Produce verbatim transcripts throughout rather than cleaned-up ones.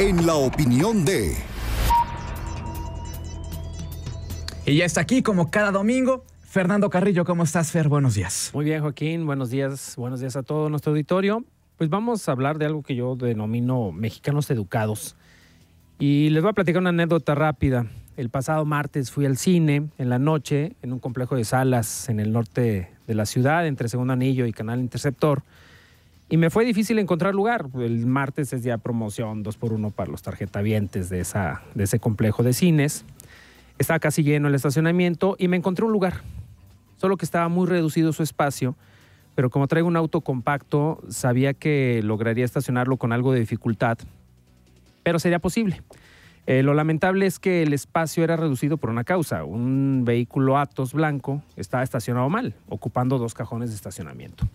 en la opinión de... Y ya está aquí, como cada domingo, Fernando Carrillo. ¿Cómo estás, Fer? Buenos días. Muy bien, Joaquín. Buenos días. Buenos días a todo nuestro auditorio. Pues vamos a hablar de algo que yo denomino mexicanos educados. Y les voy a platicar una anécdota rápida. El pasado martes fui al cine en la noche en un complejo de salas en el norte de la ciudad, entre Segundo Anillo y Canal Interceptor. Y me fue difícil encontrar lugar. El martes es ya promoción dos por uno para los tarjetavientes de, esa, de ese complejo de cines. Estaba casi lleno el estacionamiento y me encontré un lugar, solo que estaba muy reducido su espacio, pero como traigo un auto compacto, sabía que lograría estacionarlo con algo de dificultad, pero sería posible. Eh, lo lamentable es que el espacio era reducido por una causa. Un vehículo Atos blanco estaba estacionado mal, ocupando dos cajones de estacionamiento.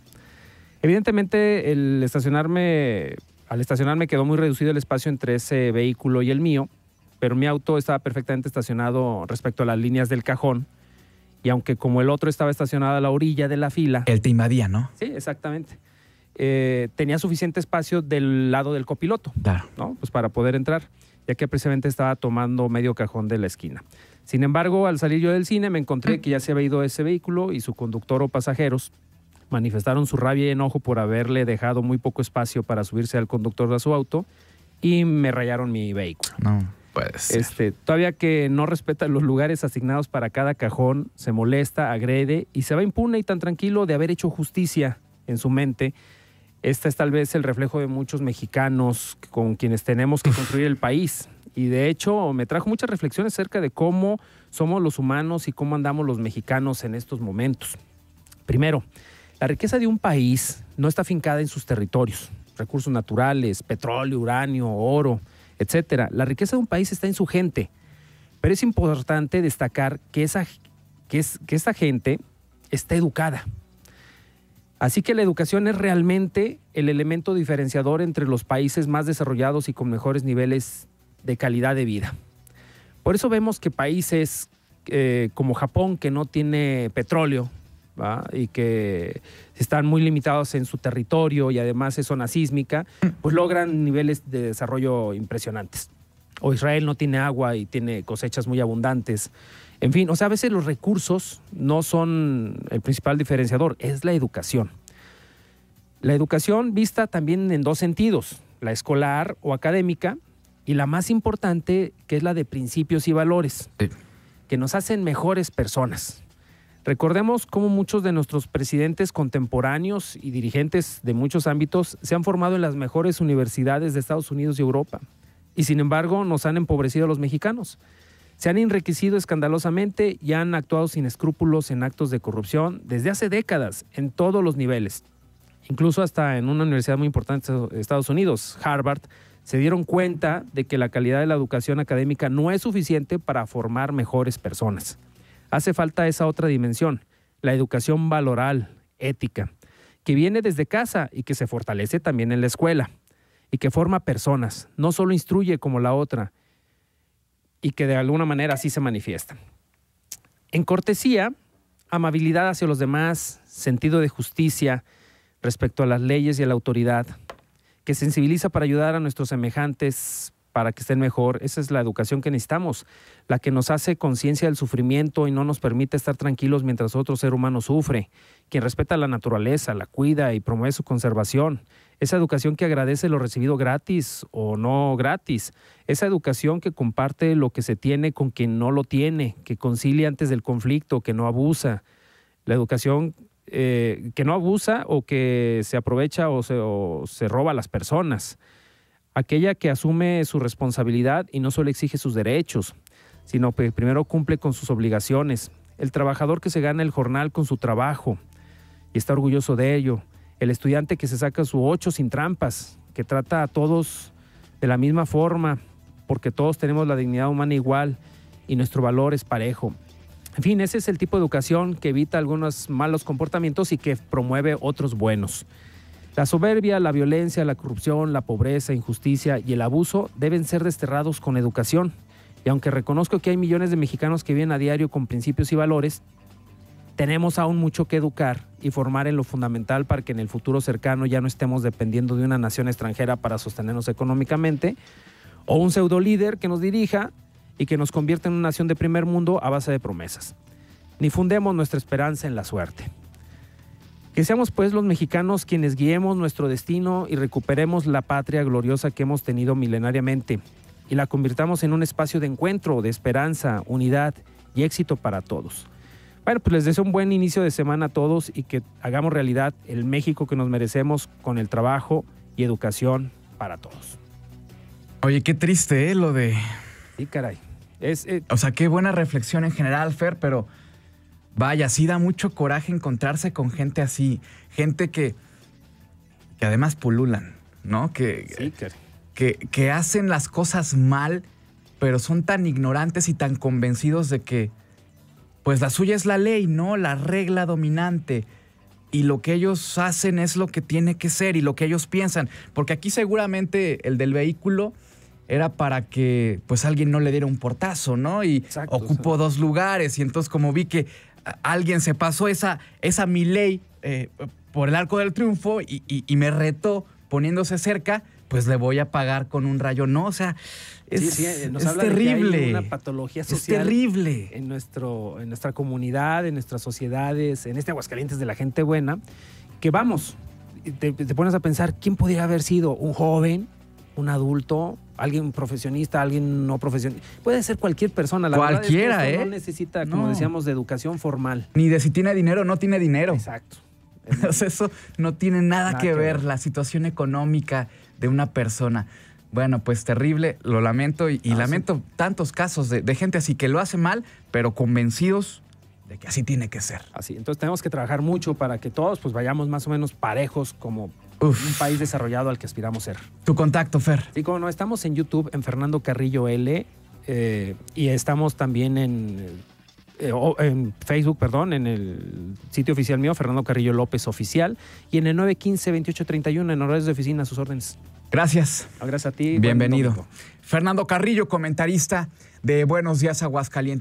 Evidentemente, el estacionarme, al estacionarme quedó muy reducido el espacio entre ese vehículo y el mío, pero mi auto estaba perfectamente estacionado respecto a las líneas del cajón, y aunque como el otro estaba estacionado a la orilla de la fila... Él te invadía, ¿no? Sí, exactamente. Eh, tenía suficiente espacio del lado del copiloto, claro, ¿no? Pues para poder entrar, ya que precisamente estaba tomando medio cajón de la esquina. Sin embargo, al salir yo del cine me encontré que ya se había ido ese vehículo y su conductor o pasajeros manifestaron su rabia y enojo por haberle dejado muy poco espacio para subirse al conductor de su auto y me rayaron mi vehículo. No. Este, todavía que no respeta los lugares asignados para cada cajón, se molesta, agrede y se va impune y tan tranquilo de haber hecho justicia en su mente. Este es tal vez el reflejo de muchos mexicanos con quienes tenemos que construir el país. Y de hecho me trajo muchas reflexiones acerca de cómo somos los humanos y cómo andamos los mexicanos en estos momentos. Primero, la riqueza de un país no está afincada en sus territorios. Recursos naturales, petróleo, uranio, oro, etcétera. La riqueza de un país está en su gente, pero es importante destacar que, esa, que, es, que esta gente está educada. Así que la educación es realmente el elemento diferenciador entre los países más desarrollados y con mejores niveles de calidad de vida. Por eso vemos que países eh, como Japón, que no tiene petróleo, ¿va? Y que están muy limitados en su territorio y además es zona sísmica, pues logran niveles de desarrollo impresionantes. O Israel no tiene agua y tiene cosechas muy abundantes. En fin, o sea, a veces los recursos no son el principal diferenciador, es la educación. La educación vista también en dos sentidos, la escolar o académica y la más importante, que es la de principios y valores, que nos hacen mejores personas. Recordemos cómo muchos de nuestros presidentes contemporáneos y dirigentes de muchos ámbitos se han formado en las mejores universidades de Estados Unidos y Europa, y sin embargo nos han empobrecido a los mexicanos. Se han enriquecido escandalosamente y han actuado sin escrúpulos en actos de corrupción desde hace décadas en todos los niveles. Incluso hasta en una universidad muy importante de Estados Unidos, Harvard, se dieron cuenta de que la calidad de la educación académica no es suficiente para formar mejores personas. Hace falta esa otra dimensión, la educación valoral, ética, que viene desde casa y que se fortalece también en la escuela, y que forma personas, no solo instruye como la otra, y que de alguna manera así se manifiesta. En cortesía, amabilidad hacia los demás, sentido de justicia respecto a las leyes y a la autoridad, que sensibiliza para ayudar a nuestros semejantes, para que estén mejor. Esa es la educación que necesitamos, la que nos hace conciencia del sufrimiento y no nos permite estar tranquilos mientras otro ser humano sufre, quien respeta la naturaleza, la cuida y promueve su conservación. Esa educación que agradece lo recibido gratis o no gratis. Esa educación que comparte lo que se tiene con quien no lo tiene, que concilia antes del conflicto, que no abusa. La educación eh, que no abusa o que se aprovecha o se, o se roba a las personas. Aquella que asume su responsabilidad y no solo exige sus derechos, sino que primero cumple con sus obligaciones. El trabajador que se gana el jornal con su trabajo y está orgulloso de ello. El estudiante que se saca su ocho sin trampas, que trata a todos de la misma forma, porque todos tenemos la dignidad humana igual y nuestro valor es parejo. En fin, ese es el tipo de educación que evita algunos malos comportamientos y que promueve otros buenos. La soberbia, la violencia, la corrupción, la pobreza, injusticia y el abuso deben ser desterrados con educación. Y aunque reconozco que hay millones de mexicanos que viven a diario con principios y valores, tenemos aún mucho que educar y formar en lo fundamental para que en el futuro cercano ya no estemos dependiendo de una nación extranjera para sostenernos económicamente o un pseudo líder que nos dirija y que nos convierta en una nación de primer mundo a base de promesas. Ni fundemos nuestra esperanza en la suerte. Que seamos pues los mexicanos quienes guiemos nuestro destino y recuperemos la patria gloriosa que hemos tenido milenariamente y la convirtamos en un espacio de encuentro, de esperanza, unidad y éxito para todos. Bueno, pues les deseo un buen inicio de semana a todos y que hagamos realidad el México que nos merecemos con el trabajo y educación para todos. Oye, qué triste, ¿eh? Lo de... Sí, caray. Es, eh... O sea, qué buena reflexión en general, Fer, pero... Vaya, sí da mucho coraje encontrarse con gente así, gente que, que además pululan, ¿no? Que, sí, claro. que, que hacen las cosas mal, pero son tan ignorantes y tan convencidos de que pues la suya es la ley, ¿no? La regla dominante. Y lo que ellos hacen es lo que tiene que ser y lo que ellos piensan. Porque aquí seguramente el del vehículo era para que pues alguien no le diera un portazo, ¿no? Y exacto, ocupó sí. dos lugares y entonces como vi que... Alguien se pasó esa, esa Milei eh, por el arco del triunfo y, y, y me retó poniéndose cerca, pues le voy a pagar con un rayo. No, o sea, es, sí, sí, nos es habla terrible. De que hay una patología social. Es terrible. En, nuestro, en nuestra comunidad, en nuestras sociedades, en este Aguascalientes de la gente buena, que vamos, te, te pones a pensar, ¿quién podría haber sido? ¿Un joven? ¿Un adulto? Alguien profesionista, alguien no profesionista. Puede ser cualquier persona. La Cualquiera, verdad es que ¿eh? No necesita, como no. decíamos, de educación formal. Ni de si tiene dinero o no tiene dinero. Exacto. Eso no tiene nada, nada que, que ver, ver la situación económica de una persona. Bueno, pues terrible, lo lamento y, y ah, lamento sí. tantos casos de, de gente así que lo hace mal, pero convencidos de que así tiene que ser. Así, entonces tenemos que trabajar mucho para que todos pues vayamos más o menos parejos como... Uf. Un país desarrollado al que aspiramos ser. Tu contacto, Fer. Y como no, estamos en YouTube, en Fernando Carrillo L, eh, y estamos también en, eh, oh, en Facebook, perdón, en el sitio oficial mío, Fernando Carrillo López Oficial, y en el nueve quince veintiocho treinta y uno, en horarios de oficina, a sus órdenes. Gracias. No, gracias a ti. Bienvenido. Fernando Carrillo, comentarista de Buenos Días Aguascalientes.